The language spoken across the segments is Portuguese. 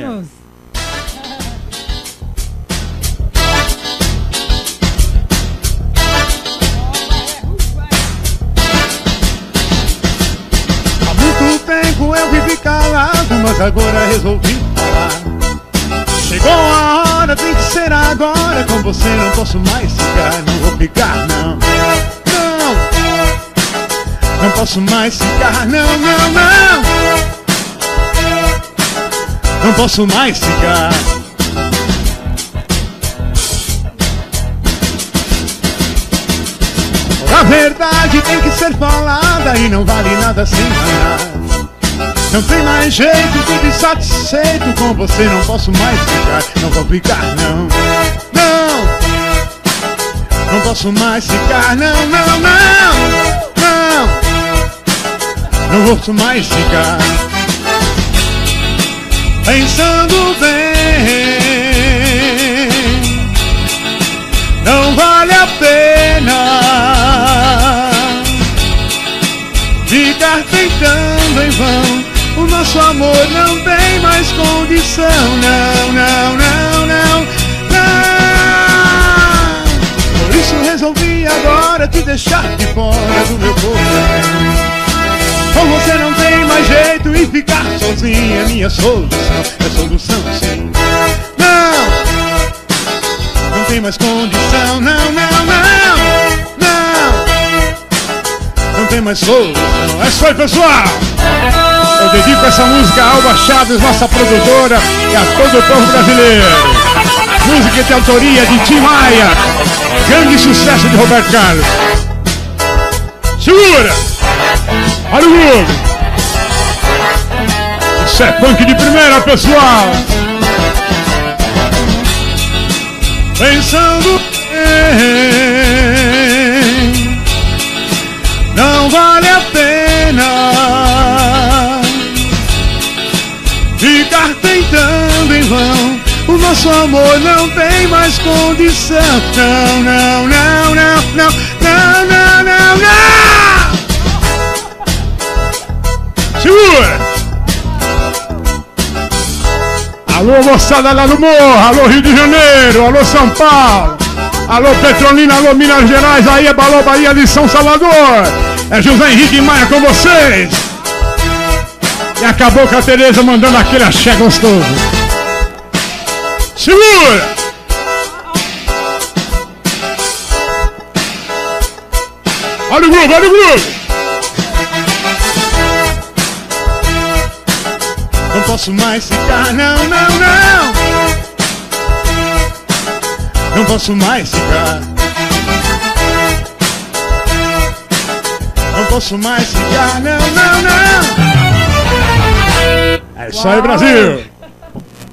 Vamos! Há muito tempo eu vivi calado, mas agora resolvi falar. Chegou a hora, tem que ser agora. Com você não posso mais ficar, não vou ficar, não. Não posso mais ficar, não, não, não. Não posso mais ficar. A verdade tem que ser falada e não vale nada sem nada. Não tem mais jeito, fico insatisfeito. Com você não posso mais ficar, não vou ficar, não. Não, não posso mais ficar, não, não, não. Não vou mais ficar pensando bem. Não vale a pena ficar tentando em vão. O nosso amor não tem mais condição. Não, não, não, não, não. Por isso resolvi agora te deixar de fora do meu corpo. Com você não tem mais jeito e ficar sozinha é minha solução, é solução sim. Não, não tem mais condição, não, não, não, não. Não tem mais solução, é só aí pessoal. Eu dedico essa música a Alba Chaves, nossa produtora, e a todo o povo brasileiro. Música de autoria de Tim Maia, grande sucesso de Roberto Carlos. Segura! Olha o mundo! Isso é funk de primeira, pessoal! Pensando bem, não vale a pena ficar tentando em vão. O nosso amor não tem mais condição. Não, não, não, não, não, não, não, não, não. Segura! Alô, moçada lá no morro! Alô, Rio de Janeiro! Alô, São Paulo! Alô, Petrolina! Alô, Minas Gerais! Aí é Balô, Bahia de São Salvador! É José Henrique Maia com vocês! E a Cabocla Tereza mandando aquele axé gostoso! Segura! Olha o grupo! Olha o grupo! Não posso mais ficar, não, não, não. Não posso mais ficar. Não posso mais ficar, não, não, não. É isso aí, Brasil.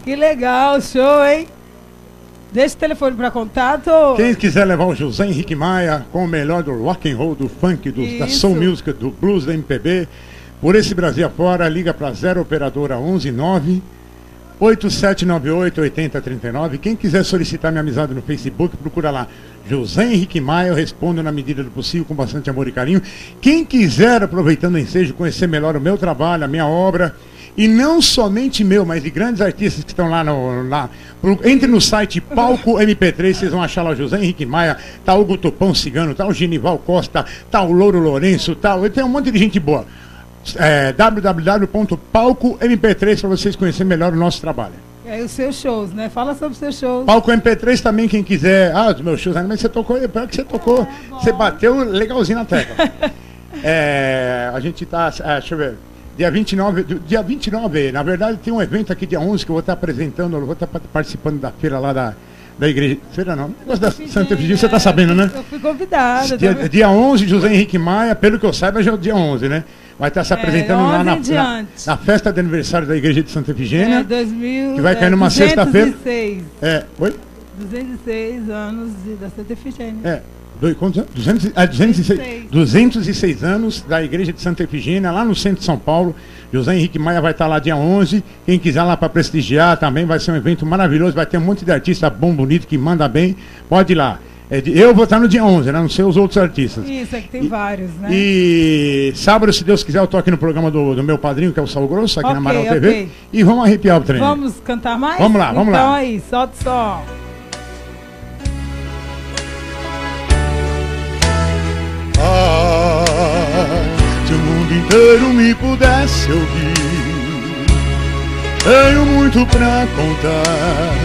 Que legal, show, hein? Deixa o telefone para contato. Quem quiser levar o José Henrique Maia com o melhor do rock and roll, do funk, da soul music, do blues, da MPB, por esse Brasil afora, liga para 0 operadora 119 8798 8039. Quem quiser solicitar minha amizade no Facebook, procura lá José Henrique Maia, eu respondo na medida do possível, com bastante amor e carinho. Quem quiser, aproveitando o ensejo, conhecer melhor o meu trabalho, a minha obra, e não somente meu, mas de grandes artistas que estão lá, entre no site Palco MP3, vocês vão achar lá o José Henrique Maia, tá o Gutopão Cigano, tá o Genival Costa, tá o Louro Lourenço, tem um monte de gente boa. É, www.palcomp3 para vocês conhecerem melhor o nosso trabalho. É, os seus shows, né? Fala sobre os seus shows. Palco MP3 também, quem quiser. Ah, os meus shows, mas você tocou, é pior que você tocou. Você bateu legalzinho na tecla. A gente tá, deixa eu ver. Dia 29, na verdade tem um evento aqui dia 11 que eu vou estar apresentando, eu vou estar participando da feira lá da igreja, feira não, negócio da Santa Efigênia, você tá sabendo, né? Eu fui convidada. Dia 11, José Henrique Maia, pelo que eu saiba já é o dia 11, né? Vai estar se apresentando lá na festa de aniversário da igreja de Santa Efigênia, que vai cair numa sexta-feira. 206. Oi? 206 anos da Santa Efigênia. 206 anos da igreja de Santa Efigênia, lá no centro de São Paulo. José Henrique Maia vai estar lá dia 11. Quem quiser lá para prestigiar também, vai ser um evento maravilhoso. Vai ter um monte de artista bom, bonito, que manda bem. Pode ir lá. Eu vou estar no dia 11, né? Não sei os outros artistas. Isso, é que tem vários, né? E sábado, se Deus quiser, eu tô aqui no programa do meu padrinho, que é o Sal Grosso, aqui na Amaral TV. E vamos arrepiar o trem. Vamos cantar mais? Vamos lá, vamos lá. Então aí, solta o som. Ah, se o mundo inteiro me pudesse ouvir, tenho muito pra contar.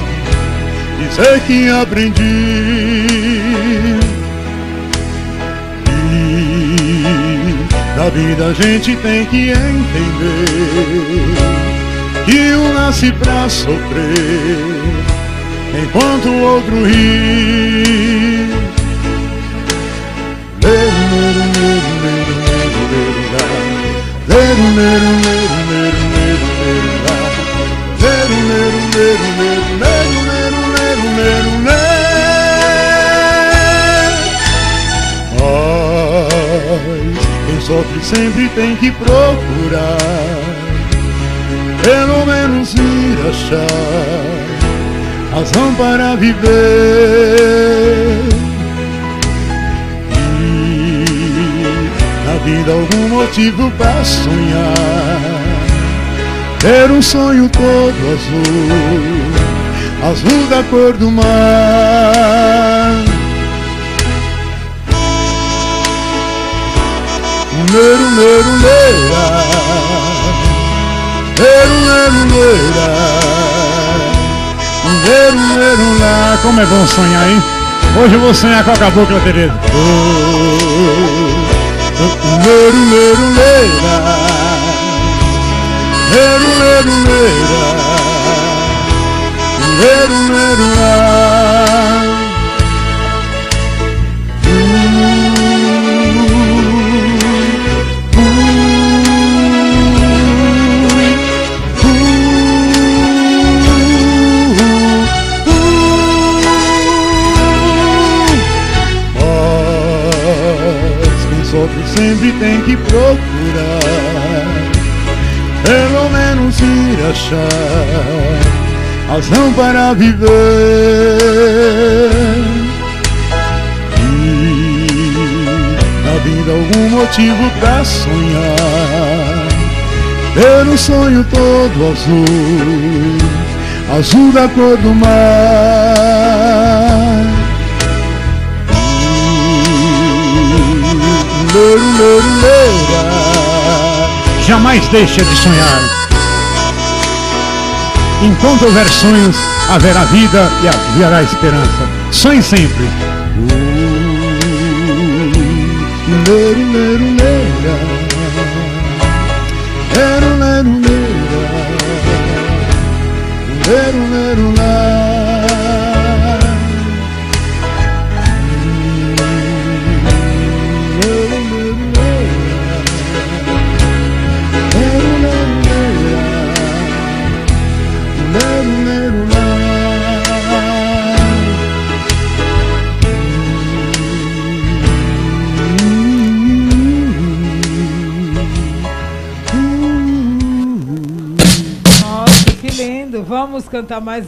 Dizer que aprendi e da vida a gente tem que entender que um nasce pra sofrer enquanto o outro ri. Quem sofre sempre tem que procurar, pelo menos ir achar razão para viver. E na vida algum motivo para sonhar, ter um sonho todo azul, azul da cor do mar. Leru, leru, leira. Leru, leru, leira. Leru, leru, lá. Como é bom sonhar, hein? Hoje eu vou sonhar com a Cabocla, Tereza. Leru, leru, leira. Leru, leru, leira. Leru, leru, lá. Sempre tem que procurar, pelo menos ir achar razão para viver. E na vida algum motivo pra sonhar, ter um sonho todo azul, azul da cor do mar. Jamais deixa de sonhar. Enquanto houver sonhos, haverá vida e haverá esperança. Sonhe sempre. Vamos cantar mais.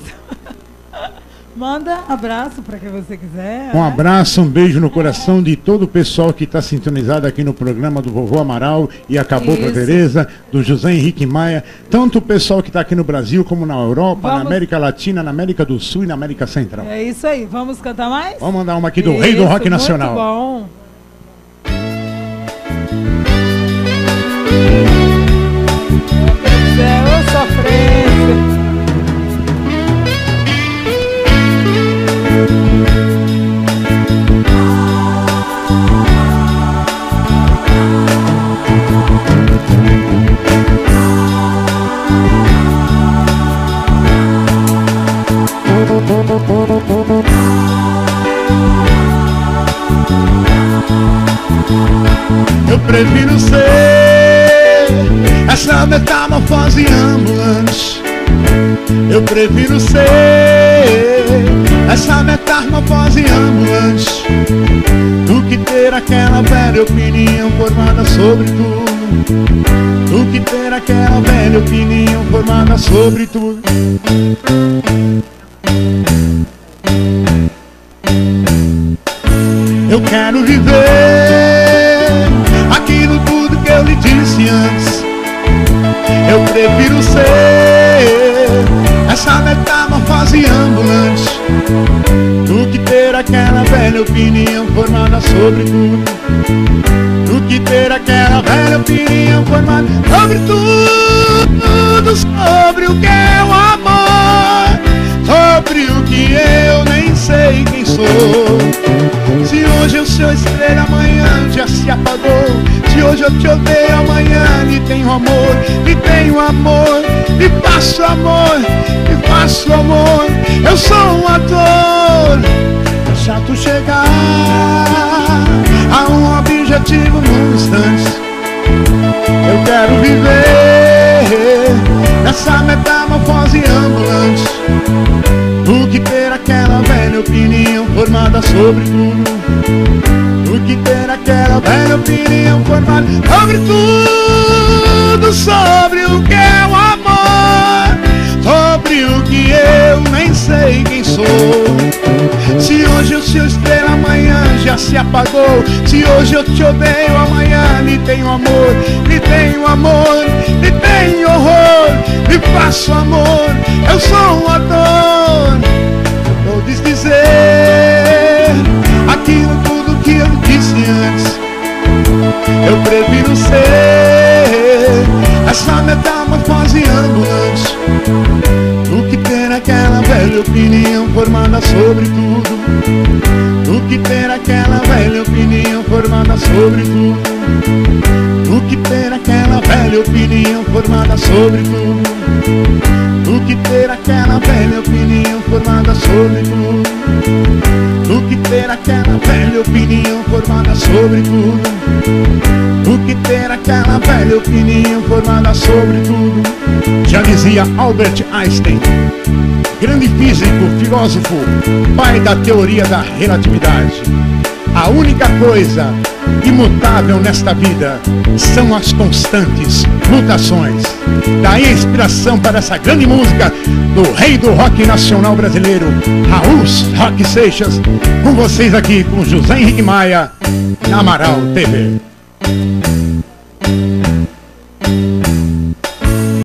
Manda abraço para quem você quiser. Um abraço, um beijo no coração de todo o pessoal que está sintonizado aqui no programa do Vovô Amaral e a Cabocla Tereza, do José Henrique Maia. Tanto o pessoal que está aqui no Brasil, como na Europa, na América Latina, na América do Sul e na América Central. É isso aí, vamos cantar mais? Vamos mandar uma aqui do Rei do Rock Nacional. Muito bom. Eu sofri. Eu prefiro ser essa metamorfose ambulante. Eu prefiro ser essa metamorfose ambulante do que ter aquela velha opinião formada sobre tudo, do que ter aquela velha opinião formada sobre tudo. quero viver aquilo tudo que eu lhe disse antes. Eu prefiro ser essa metamorfose ambulante do que ter aquela velha opinião formada sobre tudo, do que ter aquela velha opinião formada sobre tudo, sobre o que é o amor, sobre o que eu nem sei quem sou. Se hoje eu sou estrela, amanhã já se apagou. Se hoje eu te odeio, amanhã lhe tenho amor, lhe tenho amor, lhe faço amor, lhe faço amor. Eu sou um ator, chato chegar a um objetivo num instante. Eu quero viver nessa metamorfose ambulante do que ter aquela velha opinião formada sobre tudo, do que ter aquela velha opinião formada sobre tudo, sobre o que é o amor, sobre o que eu nem sei quem sou. Se hoje eu sou estrela, amanhã já se apagou. Se hoje eu te odeio, amanhã lhe tenho amor, lhe tenho amor, lhe tenho horror, lhe faço amor. Eu sou um ator, vou desdizer aquilo tudo que eu disse antes. Eu prefiro ser essa metamorfose ambulante do que ter aquela velha opinião formada sobre tudo, do que ter aquela velha opinião formada sobre tudo, do que ter aquela velha opinião formada sobre tudo, do que ter aquela velha opinião formada sobre tudo, do que ter aquela velha opinião formada sobre tudo, do que ter aquela velha opinião formada sobre tudo. Já dizia Albert Einstein, grande físico, filósofo, pai da teoria da relatividade: a única coisa imutável nesta vida são as constantes mutações. Daí a inspiração para essa grande música do rei do rock nacional brasileiro, Raul Seixas, com vocês aqui com José Henrique Maia, na Amaral TV.